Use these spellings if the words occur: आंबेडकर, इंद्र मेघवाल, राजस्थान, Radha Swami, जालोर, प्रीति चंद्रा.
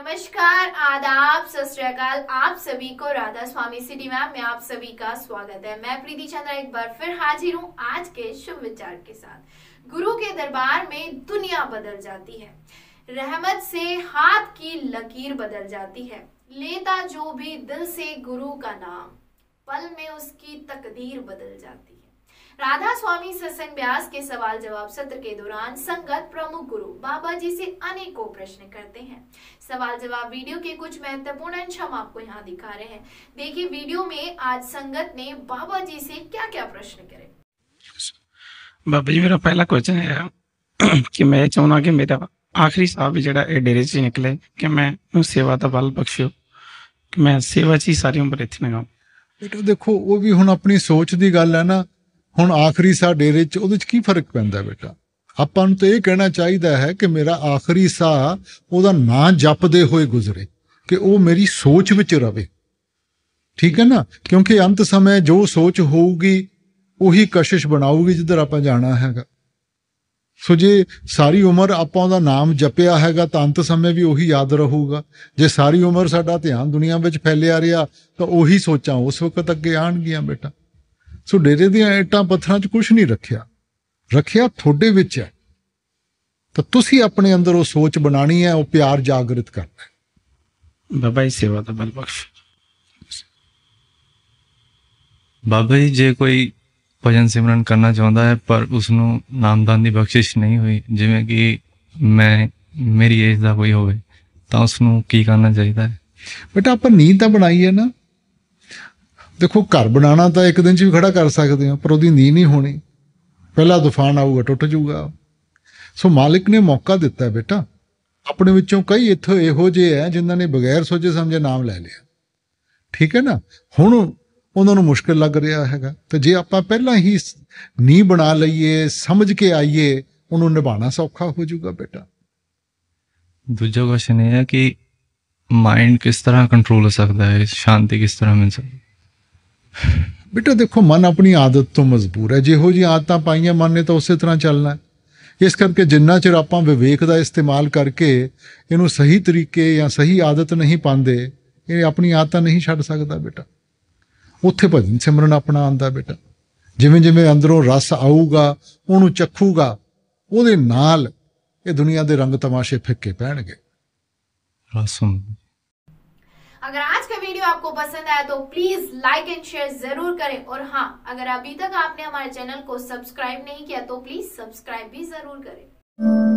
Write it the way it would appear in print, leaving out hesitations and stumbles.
नमस्कार, आदाब, सत श्री अकाल। आप सभी को राधा स्वामी सिटी मैम में आप सभी का स्वागत है। मैं प्रीति चंद्रा एक बार फिर हाजिर हूँ आज के शुभ विचार के साथ। गुरु के दरबार में दुनिया बदल जाती है, रहमत से हाथ की लकीर बदल जाती है। लेता जो भी दिल से गुरु का नाम, पल में उसकी तकदीर बदल जाती है। राधा स्वामी सत्संग ब्यास के सवाल जवाब सत्र के दौरान संगत प्रमुख गुरु बाबा जी से अनेकों प्रश्न करते हैं। सवाल जवाब वीडियो के कुछ महत्वपूर्ण अंश हम आपको यहाँ दिखा रहे हैं। देखिए वीडियो में आज संगत ने बाबा जी से क्या क्या प्रश्न करे। बाबा जी, मेरा पहला क्वेश्चन है कि मैं चाहूंगा कि मेरा आखिरी साहब जरा डेरे से निकले कि मैं सेवा का बल बख्शियो, कि मैं सेवा ची सारी उम्र इतने गाऊं। बेटा देखो, वो भी हुन अपनी सोच दी गल है ना। ਹੁਣ आखिरी साह डेरे च ਉਹਦੇ ਚ ਕੀ ਫਰਕ ਪੈਂਦਾ बेटा? ਆਪਾਂ ਨੂੰ ਤਾਂ ਇਹ ਕਹਿਣਾ ਚਾਹੀਦਾ ਹੈ ਕਿ ਮੇਰਾ आखिरी साह ਉਹਦਾ ਨਾਂ ਜਪਦੇ ਹੋਏ ਗੁਜ਼ਰੇ, ਕਿ ਉਹ ਮੇਰੀ ਸੋਚ ਵਿੱਚ ਰਵੇ। ਠੀਕ ਹੈ ਨਾ, ਕਿਉਂਕਿ ਅੰਤ ਸਮੇਂ ਜੋ ਸੋਚ ਹੋਊਗੀ ਉਹੀ ਕਸ਼ਿਸ਼ ਬਣਾਊਗੀ ਜਿੱਧਰ ਆਪਾਂ ਜਾਣਾ ਹੈਗਾ। ਸੋ ਜੇ ਸਾਰੀ ਉਮਰ ਆਪਾਂ ਉਹਦਾ ਨਾਮ ਜਪਿਆ ਹੈਗਾ ਤਾਂ ਅੰਤ ਸਮੇਂ ਵੀ ਉਹੀ ਯਾਦ ਰਹੂਗਾ। ਜੇ ਸਾਰੀ ਉਮਰ ਸਾਡਾ ਧਿਆਨ ਦੁਨੀਆ ਵਿੱਚ ਫੈਲਿਆ ਰਿਹਾ ਤਾਂ ਉਹੀ ਸੋਚਾਂ ਉਸ ਵਕਤ ਅੱਗੇ ਆਣਗੀਆਂ बेटा। ਸੋ ਡੇਰੇ ਦੀਆਂ ਇੱਟਾਂ ਪੱਥਰਾਂ 'ਚ ਕੁਛ ਨਹੀਂ ਰੱਖਿਆ ਤੁਹਾਡੇ ਵਿੱਚ ਹੈ, ਤਾਂ ਤੁਸੀਂ ਆਪਣੇ ਅੰਦਰ ਉਹ ਸੋਚ ਬਣਾਣੀ ਹੈ, ਉਹ ਪਿਆਰ ਜਾਗਰਿਤ ਕਰਨਾ ਹੈ। ਬਾਬਾ ਜੀ, ਸੇਵਾ ਦਾ ਬਲ ਬਖਸ਼। ਬਾਬਾ ਜੀ, ਜੇ ਕੋਈ ਭਜਨ ਸਿਮਰਨ ਕਰਨਾ ਚਾਹੁੰਦਾ ਹੈ ਪਰ ਉਸਨੂੰ ਨਾਮਦਾਨ ਦੀ ਬਖਸ਼ਿਸ਼ ਨਹੀਂ ਹੋਈ, ਜਿਵੇਂ ਕਿ ਮੈਂ ਮੇਰੀ ਏਜ ਦਾ ਕੋਈ ਹੋਵੇ, ਤਾਂ ਉਸਨੂੰ ਕੀ ਕਰਨਾ ਚਾਹੀਦਾ ਹੈ? ਬੇਟਾ, ਆਪਾਂ ਨੀਂਦ ਤਾਂ ਬਣਾਈ ਹੈ ਨਾ। देखो, घर बनाना तो एक दिन च भी खड़ा कर सकते हैं, पर उसकी नींद नहीं होनी। पहला तूफान आऊगा, टुट जाऊगा। सो मालिक ने मौका दिता है बेटा। अपने विचों कई इत्थे इहो जे है जिन्होंने बगैर सोचे समझे नाम ले लिया। ठीक है ना, हुण उन्होंने मुश्किल लग रहा है। तो जे आपां पहला ही नींह बना लईए, समझ के आईए, उन्होंने निभाना सौखा हो जाऊगा बेटा। दूजा क्वेश्चन यह है कि माइंड किस तरह कंट्रोल हो सकता है, शांति किस तरह मिल सकती है? बेटा देखो, मन अपनी आदत तो मजबूर है। जिहो जी आदतां पाइयां मन ने तो उस तरह चलना है। इस करके जिन्ना चिर आपां विवेक का इस्तेमाल करके इनू सही तरीके या सही आदत नहीं पाते, ये अपनी आदतां नहीं छड़ सकता बेटा। उत्थे भजन सिमरन अपना आंदा बेटा। जिवें जिवें अंदरों रस आऊगा, उन्होंने चखूगा, उहदे नाल ये दुनिया के रंग तमाशे फिक्के पैणगे। अगर आज का वीडियो आपको पसंद आया तो प्लीज लाइक एंड शेयर जरूर करें। और हाँ, अगर अभी तक आपने हमारे चैनल को सब्सक्राइब नहीं किया तो प्लीज सब्सक्राइब भी जरूर करें।